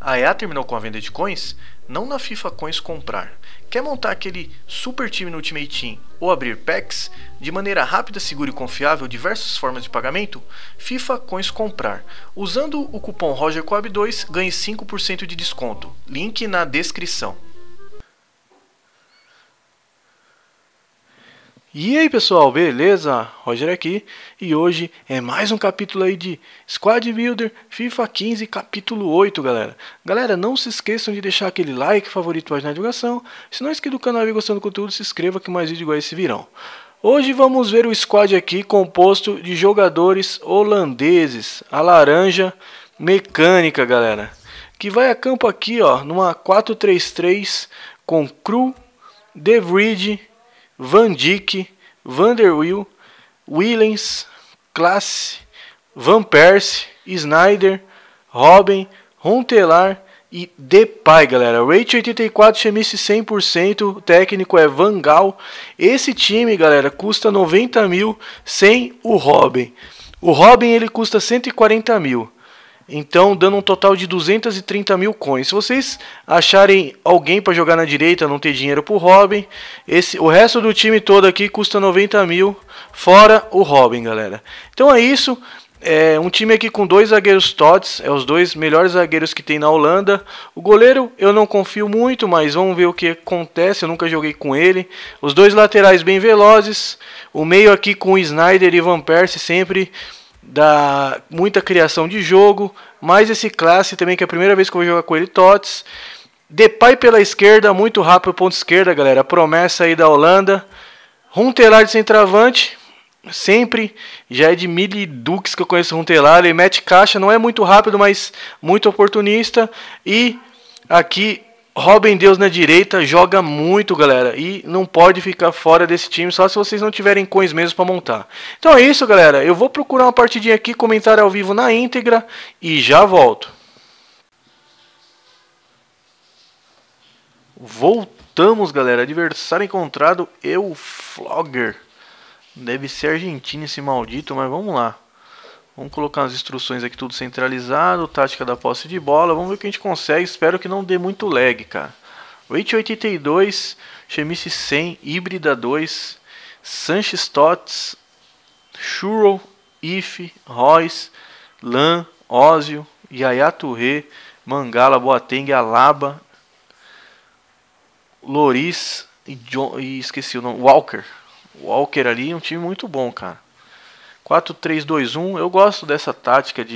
A EA terminou com a venda de coins? Não na FIFA Coins Comprar. Quer montar aquele super time no Ultimate Team ou abrir packs? De maneira rápida, segura e confiável, diversas formas de pagamento? FIFA Coins Comprar. Usando o cupom RogerCobb2, ganhe 5% de desconto. Link na descrição. E aí pessoal, beleza? Roger aqui, e hoje é mais um capítulo aí de Squad Builder FIFA 15, capítulo 8, galera. Galera, não se esqueçam de deixar aquele like, favorito, na divulgação. Se não é inscrito no canal e gostando do conteúdo, se inscreva que mais vídeos igual esse virão. Hoje vamos ver o squad aqui composto de jogadores holandeses, a laranja mecânica, galera. Que vai a campo aqui, ó, numa 4-3-3 com Cruyff, De Vrij, Van Dijk, Van der Wiel, Willems, Klaassen, Van Persie, Sneijder, Robben, Huntelaar e Depay, galera. Rate 84, chemice 100%, o técnico é Van Gaal. Esse time, galera, custa 90 mil sem o Robben. O Robben ele custa 140 mil. Então, dando um total de 230 mil coins. Se vocês acharem alguém para jogar na direita, não ter dinheiro pro Robben, o resto do time todo aqui custa 90 mil, fora o Robben, galera. Então é isso. É um time aqui com dois zagueiros tots, é os dois melhores zagueiros que tem na Holanda. O goleiro eu não confio muito, mas vamos ver o que acontece, eu nunca joguei com ele. Os dois laterais bem velozes. O meio aqui com o Sneijder e Van Persie sempre... dá muita criação de jogo, mais esse Klaassen também, que é a primeira vez que eu vou jogar com ele, tots. Depay pela esquerda, muito rápido, ponto esquerda, galera, promessa aí da Holanda. Huntelaar de centroavante, sempre, já é de mil e duques que eu conheço o Huntelaar, ele mete caixa, não é muito rápido, mas muito oportunista. E aqui... Robben Deus na direita, joga muito, galera, e não pode ficar fora desse time, só se vocês não tiverem coins mesmo para montar. Então é isso, galera, eu vou procurar uma partidinha aqui, comentar ao vivo na íntegra e já volto. Voltamos, galera, adversário encontrado, eu, Flogger, deve ser argentino esse maldito, mas vamos lá. Vamos colocar as instruções aqui tudo centralizado, tática da posse de bola, vamos ver o que a gente consegue, espero que não dê muito lag, cara. Rate 82, chemice 100, híbrida 2, Sanches tots, Churro, If, Royce, Lan, Ózio, Yaya Touré, Mangala, Boateng, Alaba, Lloris e, esqueci o nome, Walker. Walker ali é um time muito bom, cara. 4-3-2-1, eu gosto dessa tática,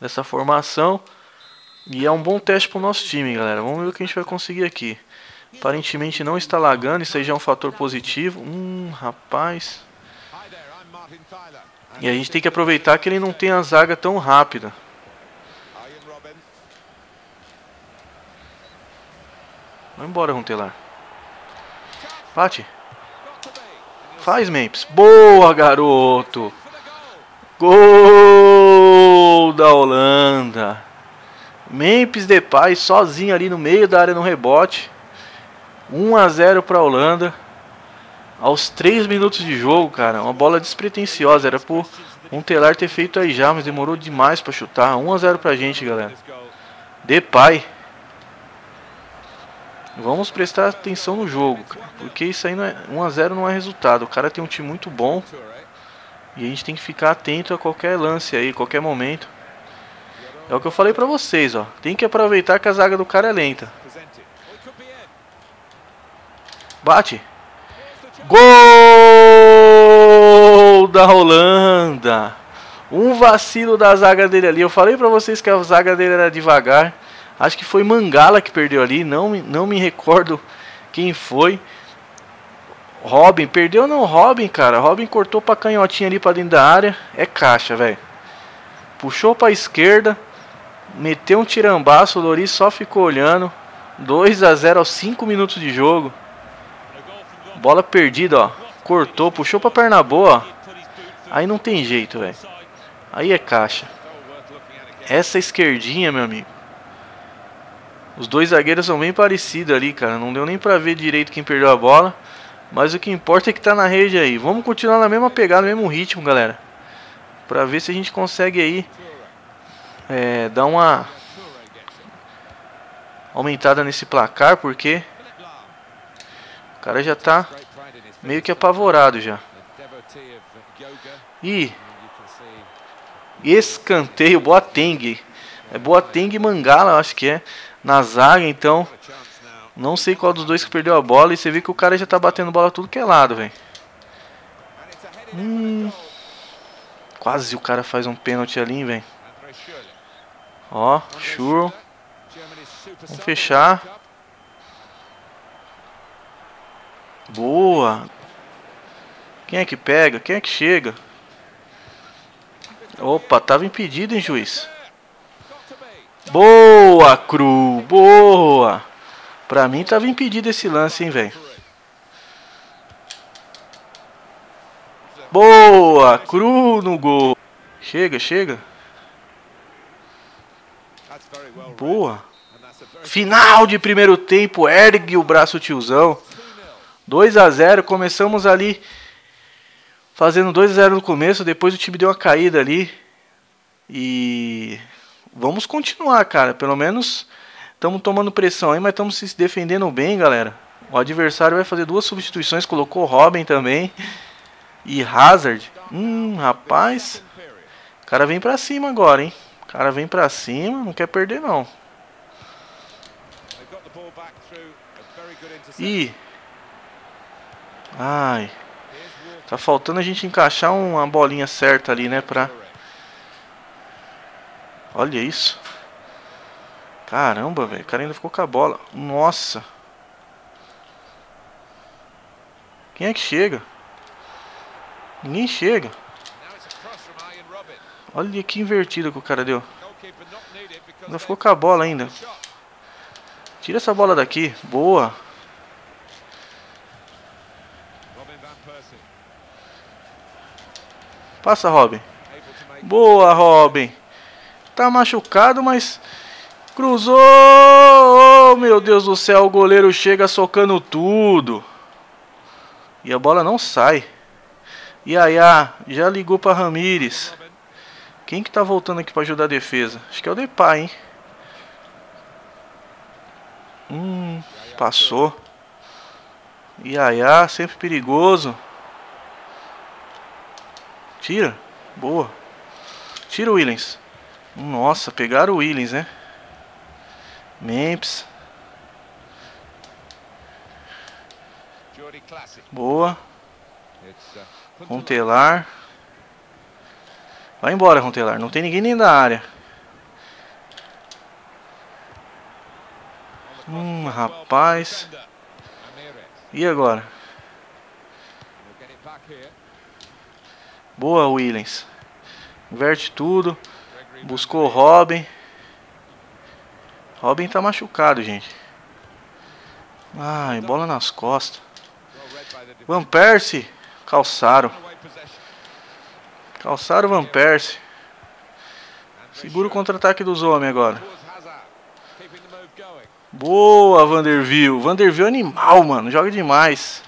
dessa formação. E é um bom teste para o nosso time, galera. Vamos ver o que a gente vai conseguir aqui. Aparentemente não está lagando, isso aí já é um fator positivo. Rapaz. E a gente tem que aproveitar que ele não tem a zaga tão rápida. Vai embora, Huntelaar. Bate. Faz, Memphis. Boa, garoto. Gol da Holanda. Memphis Depay sozinho ali no meio da área no rebote. 1-0 para a Holanda. Aos 3 minutos de jogo, cara. Uma bola despretensiosa. Era pro Huntelaar ter feito aí já, mas demorou demais para chutar. 1-0 para a gente, galera. Depay. Vamos prestar atenção no jogo, cara, porque isso aí não é 1-0, não é resultado. O cara tem um time muito bom e a gente tem que ficar atento a qualquer lance aí, qualquer momento. É o que eu falei pra vocês, ó. Tem que aproveitar que a zaga do cara é lenta. Bate. Gol da Holanda. Um vacilo da zaga dele ali. Eu falei pra vocês que a zaga dele era devagar. Acho que foi Mangala que perdeu ali, não me recordo quem foi. Robben, perdeu não, Robben, cara. Robben cortou pra canhotinha ali pra dentro da área. É caixa, velho. Puxou pra esquerda. Meteu um tirambaço, o Lloris só ficou olhando. 2-0 aos 5 minutos de jogo. Bola perdida, ó. Cortou, puxou pra perna boa. Aí não tem jeito, velho. Aí é caixa. Essa esquerdinha, meu amigo. Os dois zagueiros são bem parecidos ali, cara. Não deu nem pra ver direito quem perdeu a bola. Mas o que importa é que tá na rede aí. Vamos continuar na mesma pegada, no mesmo ritmo, galera. Pra ver se a gente consegue aí dar uma aumentada nesse placar, porque o cara já tá meio que apavorado já. E escanteio, Boateng. É Boateng e Mangala, eu acho que é, na zaga, então não sei qual dos dois que perdeu a bola. E você vê que o cara já tá batendo bola tudo que é lado, velho. Quase o cara faz um pênalti ali, velho. Ó, Schürrle. Vamos fechar. Boa. Quem é que pega? Quem é que chega? Opa, tava impedido, hein, juiz? Boa, Cru. Boa. Pra mim tava impedido esse lance, hein, velho. Boa, Cru no gol. Chega, chega. Boa. Final de primeiro tempo, ergue o braço tiozão. 2 a 0, começamos ali fazendo 2 a 0 no começo, depois o time deu uma caída ali. E vamos continuar, cara, pelo menos estamos tomando pressão aí, mas estamos se defendendo bem, galera. O adversário vai fazer 2 substituições, colocou Robben também e Hazard. Rapaz, o cara vem pra cima agora, hein. O cara vem pra cima, não quer perder não. E ai, tá faltando a gente encaixar uma bolinha certa ali, né, pra... Olha isso. Caramba, velho, o cara ainda ficou com a bola. Nossa. Quem é que chega? Ninguém chega. Olha que invertida que o cara deu. Ainda ficou com a bola ainda. Tira essa bola daqui. Boa. Passa, Robben. Boa, Robben. Tá machucado, mas cruzou. Oh, meu Deus do céu, o goleiro chega socando tudo. E a bola não sai. Yaya já ligou pra Ramires. Quem que tá voltando aqui pra ajudar a defesa? Acho que é o Depay, hein? Passou. Yaya, sempre perigoso. Tira. Boa. Tira o Willems. Nossa, pegaram o Willems, né? Memphis. Boa. Huntelaar. Vai embora, Huntelaar. Não tem ninguém nem da área. Rapaz. E agora? Boa, Willems. Inverte tudo. Buscou Robben. Robben tá machucado, gente. Ai, bola nas costas. Van Persie. Calçaram Van Persie. Segura o contra-ataque dos homens agora. Boa, Van der Wiel. Van der Wiel é animal, mano. Joga demais.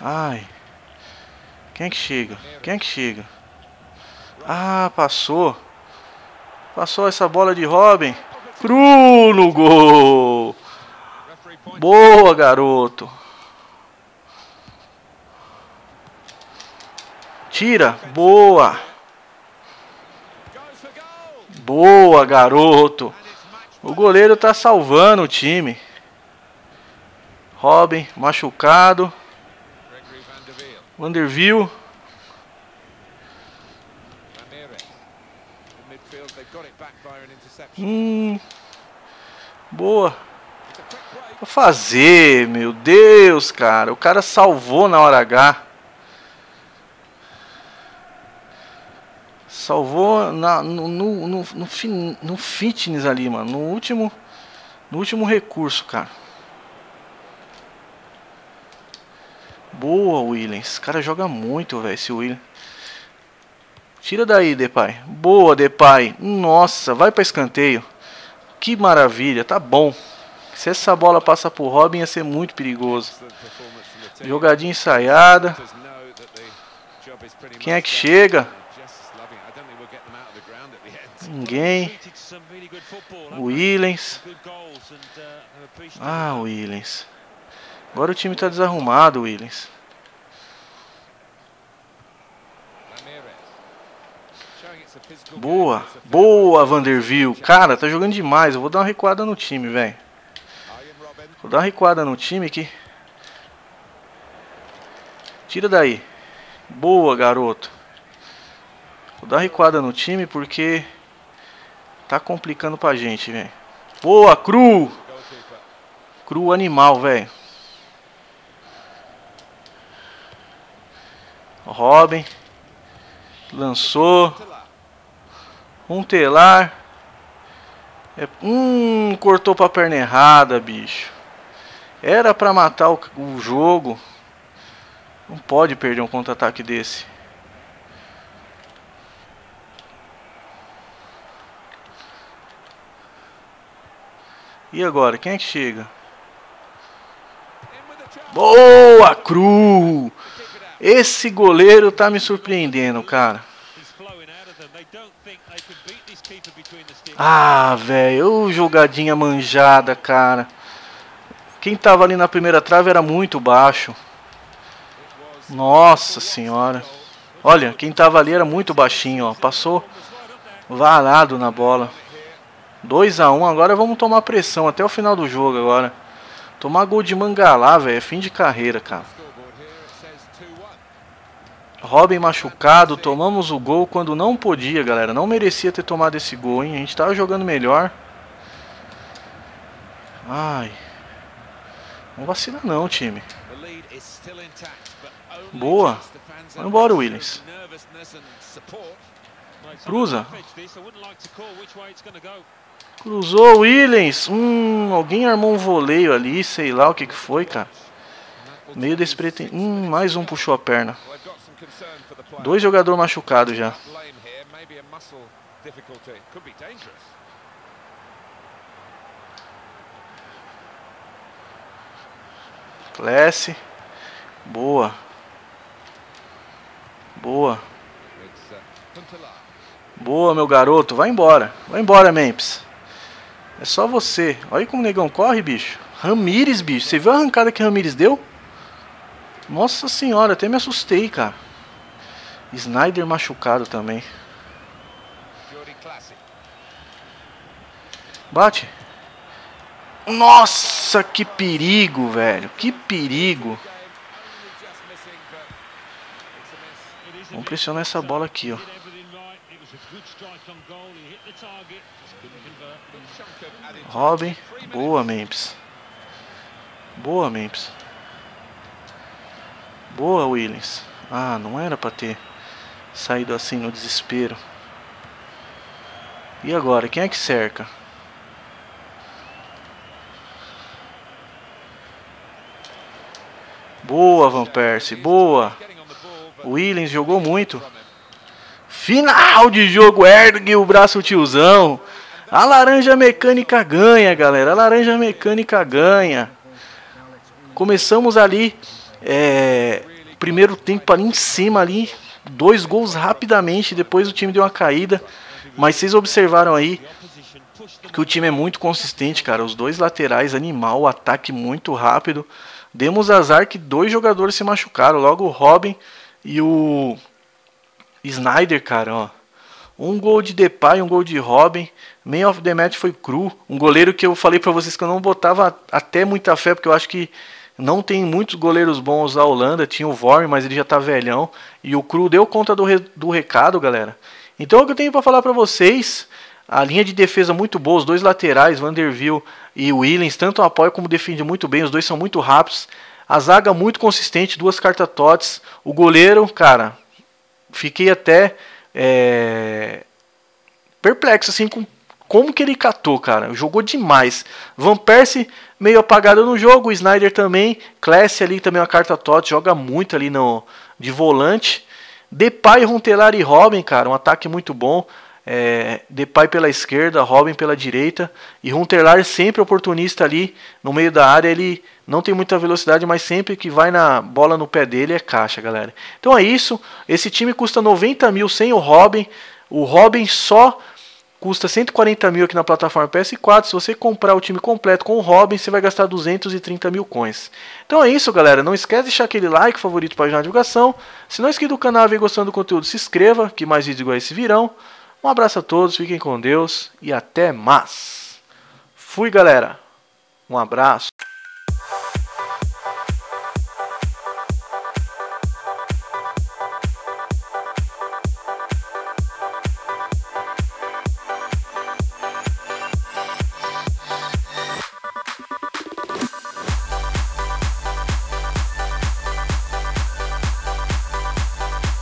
Ai. Quem é que chega? Quem é que chega? Ah, passou. Passou essa bola de Robben. Cru no gol. Boa, garoto. Tira. Boa. Boa, garoto. O goleiro tá salvando o time. Robben, machucado. Van der Wiel. Boa. Vou fazer, meu Deus, cara. O cara salvou na hora H. Salvou no fitness ali, mano. No último recurso, cara. Boa, Willems. Esse cara joga muito, velho, esse Willems. Tira daí, Depay. Boa, Depay. Nossa, vai pra escanteio. Que maravilha, tá bom. Se essa bola passa pro Robben, ia ser muito perigoso. Jogadinha ensaiada. Quem é que chega? Ninguém. O Willems. Ah, o Willems. Agora o time está desarrumado, o Willems. Boa, boa, Van der Wiel. Cara, tá jogando demais. Eu vou dar uma recuada no time, velho. Vou dar uma recuada no time aqui. Tira daí. Boa, garoto. Vou dar uma recuada no time porque tá complicando pra gente, velho. Boa, Cru. Cru animal, velho. Robben. Lançou. Huntelaar. Cortou pra perna errada, bicho. Era pra matar o jogo. Não pode perder um contra-ataque desse. E agora? Quem é que chega? Boa, Cru! Esse goleiro tá me surpreendendo, cara. Ah, velho, jogadinha manjada, cara. Quem tava ali na primeira trave era muito baixo. Nossa senhora. Olha, quem tava ali era muito baixinho, ó. Passou varado na bola. 2 a 1, agora vamos tomar pressão até o final do jogo agora. Tomar gol de Mangala, velho, é fim de carreira, cara. Robben machucado, tomamos o gol quando não podia, galera. Não merecia ter tomado esse gol, hein. A gente tava jogando melhor. Ai. Não vacila não, time. Boa. Vai embora, Willems. Cruza. Cruzou, Willems. Alguém armou um voleio ali, sei lá o que que foi, cara. Meio despretenido. Mais um puxou a perna. 2 jogadores machucados já. Klaassen. Boa. Boa. Boa, meu garoto. Vai embora. Vai embora, Memphis. É só você. Olha como o negão corre, bicho. Ramires, bicho. Você viu a arrancada que o Ramires deu? Nossa senhora, até me assustei, cara. Sneijder machucado também. Bate. Nossa, que perigo, velho. Que perigo. Vamos pressionar essa bola aqui, ó. Robben. Boa, Memphis. Boa, Memphis. Boa, Willems. Ah, não era pra ter saído assim no desespero. E agora, quem é que cerca? Boa, Van Persie. Boa. O Willems jogou muito. Final de jogo, ergue o braço, tiozão. A laranja mecânica ganha, galera. A laranja mecânica ganha. Começamos ali, primeiro tempo ali em cima, ali 2 gols rapidamente. Depois o time deu uma caída. Mas vocês observaram aí que o time é muito consistente, cara. Os 2 laterais, animal, o ataque muito rápido. Demos azar que 2 jogadores se machucaram. Logo o Robben e o Sneijder, cara, ó. Um gol de Depay, um gol de Robben. Man of the match foi Cru. Um goleiro que eu falei pra vocês que eu não botava até muita fé, porque eu acho que não tem muitos goleiros bons da Holanda. Tinha o Vorm, mas ele já tá velhão. E o Cru deu conta do recado, galera. Então é o que eu tenho pra falar pra vocês. A linha de defesa muito boa, os 2 laterais, Van der Wiel e Willems, tanto apoia como defende muito bem, os 2 são muito rápidos. A zaga muito consistente, 2 cartatotes. O goleiro, cara, fiquei até perplexo, assim, com como que ele catou, cara. Jogou demais. Van Persie meio apagado no jogo, o Sneijder também. Klaassen ali também, uma cartatote, joga muito ali de volante. Depay, Huntelaar e Robben, cara, um ataque muito bom. Depay pela esquerda, Robben pela direita e Huntelaar sempre oportunista ali no meio da área. Ele não tem muita velocidade, mas sempre que vai na bola no pé dele é caixa, galera. Então é isso, esse time custa 90 mil sem o Robben. O Robben só custa 140 mil aqui na plataforma PS4. Se você comprar o time completo com o Robben, você vai gastar 230 mil coins. Então é isso, galera. Não esquece de deixar aquele like, favorito para ajudar a divulgação. Se não é inscrito no canal e vem gostando do conteúdo, se inscreva, que mais vídeos igual a esse virão. Um abraço a todos, fiquem com Deus e até mais. Fui, galera. Um abraço.